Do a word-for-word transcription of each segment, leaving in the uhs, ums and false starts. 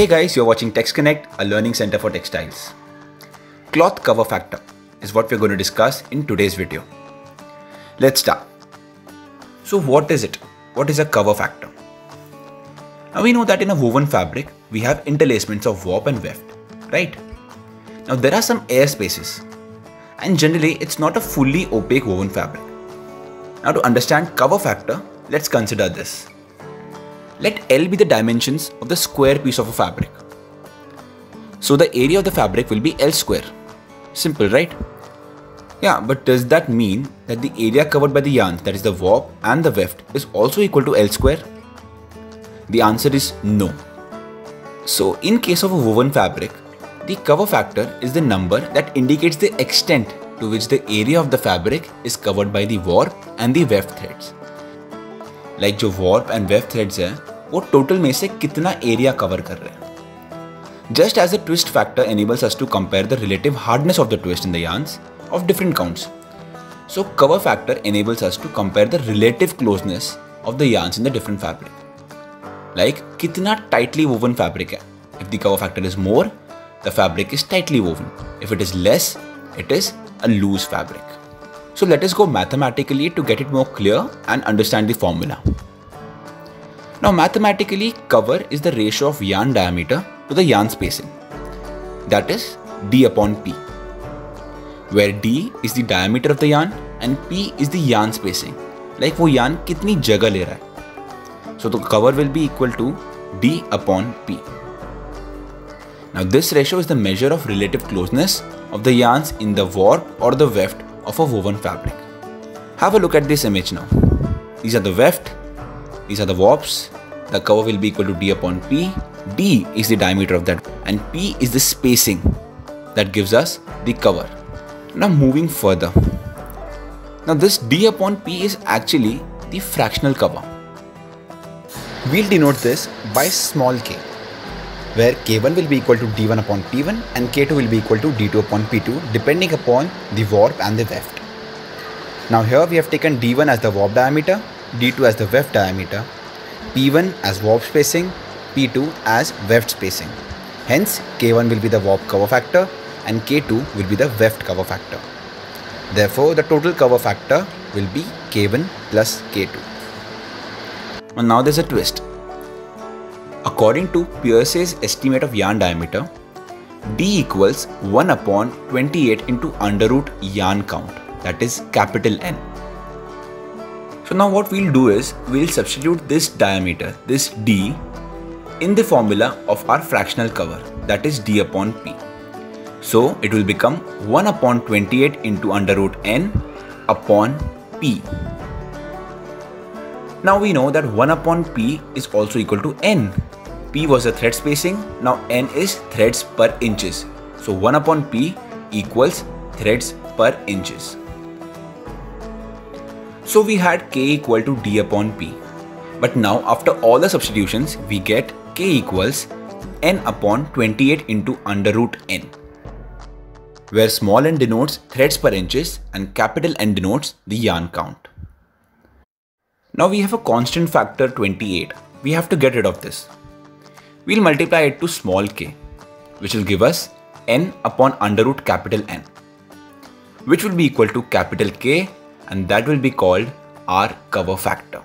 Hey guys, you're watching TexConnect, a learning center for textiles. Cloth cover factor is what we're going to discuss in today's video. Let's start. So what is it? What is a cover factor? Now we know that in a woven fabric, we have interlacements of warp and weft, right? Now there are some air spaces and generally it's not a fully opaque woven fabric. Now to understand cover factor, let's consider this. Let L be the dimensions of the square piece of a fabric. So the area of the fabric will be L square. Simple, right? Yeah, but does that mean that the area covered by the yarn, that is the warp and the weft, is also equal to L square? The answer is no. So in case of a woven fabric, the cover factor is the number that indicates the extent to which the area of the fabric is covered by the warp and the weft threads. Like जो warp and weft threads है, वो total में से कितना area cover कर रहे हैं। Just as the twist factor enables us to compare the relative hardness of the twist in the yarns of different counts, so cover factor enables us to compare the relative closeness of the yarns in the different fabric. Like कितना tightly woven fabric है? If the cover factor is more, the fabric is tightly woven. If it is less, it is a loose fabric. So let us go mathematically to get it more clear and understand the formula. Now mathematically, cover is the ratio of yarn diameter to the yarn spacing, that is D upon P, where D is the diameter of the yarn and P is the yarn spacing, like वो yarn कितनी जगह ले रहा है. So the cover will be equal to D upon P. Now this ratio is the measure of relative closeness of the yarns in the warp or the weft of a woven fabric. Have a look at this image now. These are the weft, these are the warps. The cover will be equal to D upon P. D is the diameter of that and P is the spacing that gives us the cover. Now moving further. Now this D upon P is actually the fractional cover. We'll denote this by small k, where K one will be equal to D one upon P one and K two will be equal to D two upon P two, depending upon the warp and the weft. Now here we have taken D one as the warp diameter, D two as the weft diameter, P one as warp spacing, P two as weft spacing. Hence K one will be the warp cover factor and K two will be the weft cover factor. Therefore the total cover factor will be K one plus K two. And now there's a twist. According to Pierce's estimate of yarn diameter, D equals one upon twenty-eight into under root yarn count, that is capital N. So now what we'll do is, we'll substitute this diameter, this D, in the formula of our fractional cover, that is D upon P. So it will become one upon twenty-eight into under root N upon P. Now we know that one upon P is also equal to N. P was the thread spacing, now N is threads per inches. So one upon P equals threads per inches. So we had K equal to D upon P. But now after all the substitutions, we get K equals N upon twenty-eight into under root N, where small n denotes threads per inches and capital N denotes the yarn count. Now we have a constant factor twenty-eight, we have to get rid of this. We'll multiply it to small k, which will give us N upon under root capital N, which will be equal to capital K, and that will be called our cover factor.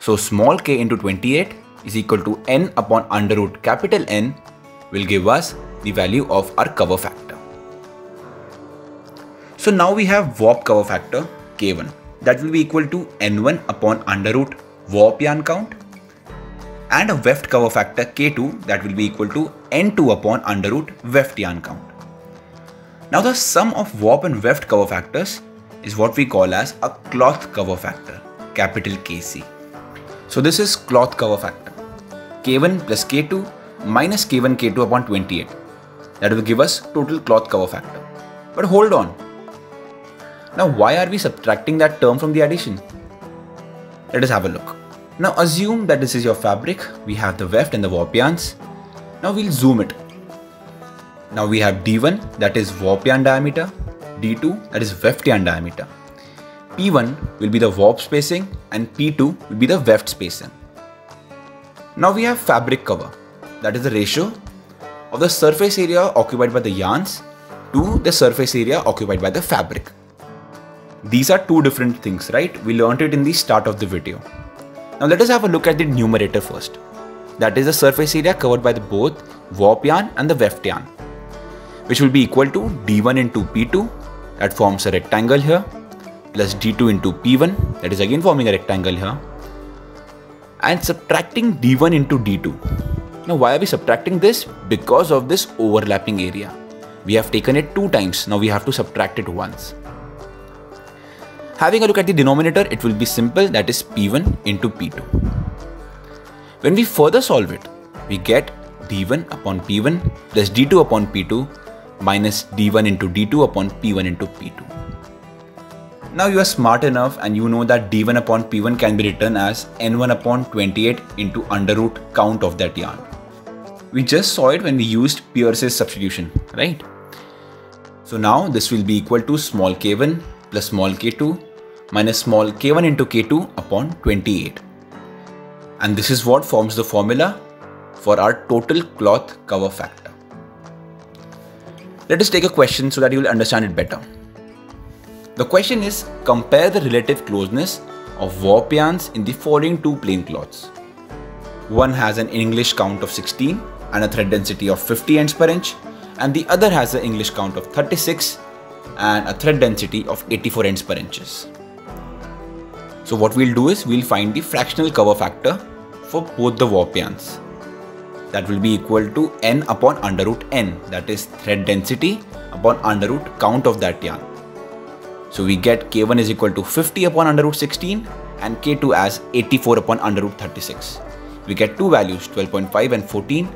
So small k into twenty-eight is equal to N upon under root capital N will give us the value of our cover factor. So now we have warp cover factor K one. That will be equal to N one upon under root warp yarn count, and a weft cover factor K two that will be equal to N two upon under root weft yarn count. Now the sum of warp and weft cover factors is what we call as a cloth cover factor, capital K C. So this is cloth cover factor, K one plus K two minus K one K two upon twenty-eight. That will give us total cloth cover factor. But hold on. Now why are we subtracting that term from the addition? Let us have a look. Now assume that this is your fabric, we have the weft and the warp yarns. Now we'll zoom it. Now we have D one, that is warp yarn diameter, D two, that is weft yarn diameter. P one will be the warp spacing and P two will be the weft spacing. Now we have fabric cover, that is the ratio of the surface area occupied by the yarns to the surface area occupied by the fabric. These are two different things, right? We learnt it in the start of the video. Now let us have a look at the numerator first. That is the surface area covered by the both warp yarn and the weft yarn, which will be equal to D one into P two, that forms a rectangle here, plus D two into P one, that is again forming a rectangle here, and subtracting D one into D two. Now why are we subtracting this? Because of this overlapping area. We have taken it two times, now we have to subtract it once. Having a look at the denominator, it will be simple, that is P one into P two. When we further solve it, we get D one upon P one plus D two upon P two minus D one into D two upon P one into P two. Now you are smart enough and you know that D one upon P one can be written as N one upon twenty-eight into under root count of that yarn. We just saw it when we used Peirce's substitution, right? So now this will be equal to small k one plus small k two minus small k one into k two upon twenty-eight. And this is what forms the formula for our total cloth cover factor. Let us take a question so that you will understand it better. The question is, compare the relative closeness of warp yarns in the following two plain cloths. One has an English count of sixteen and a thread density of fifty ends per inch, and the other has an English count of thirty-six and a thread density of eighty-four ends per inches. So what we'll do is, we'll find the fractional cover factor for both the warp yarns. That will be equal to n upon under root n, that is thread density upon under root count of that yarn. So we get k one is equal to fifty upon under root sixteen and k two as eighty-four upon under root thirty-six. We get two values, twelve point five and fourteen.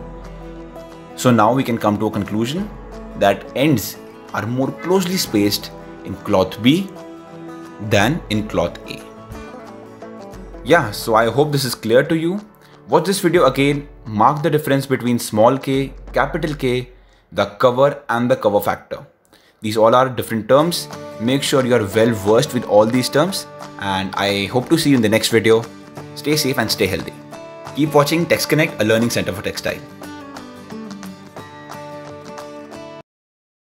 So now we can come to a conclusion that ends are more closely spaced in cloth B than in cloth A. Yeah, so I hope this is clear to you. Watch this video again, mark the difference between small k, capital K, the cover and the cover factor. These all are different terms. Make sure you are well versed with all these terms, and I hope to see you in the next video. Stay safe and stay healthy. Keep watching TexConnect, a learning center for textile.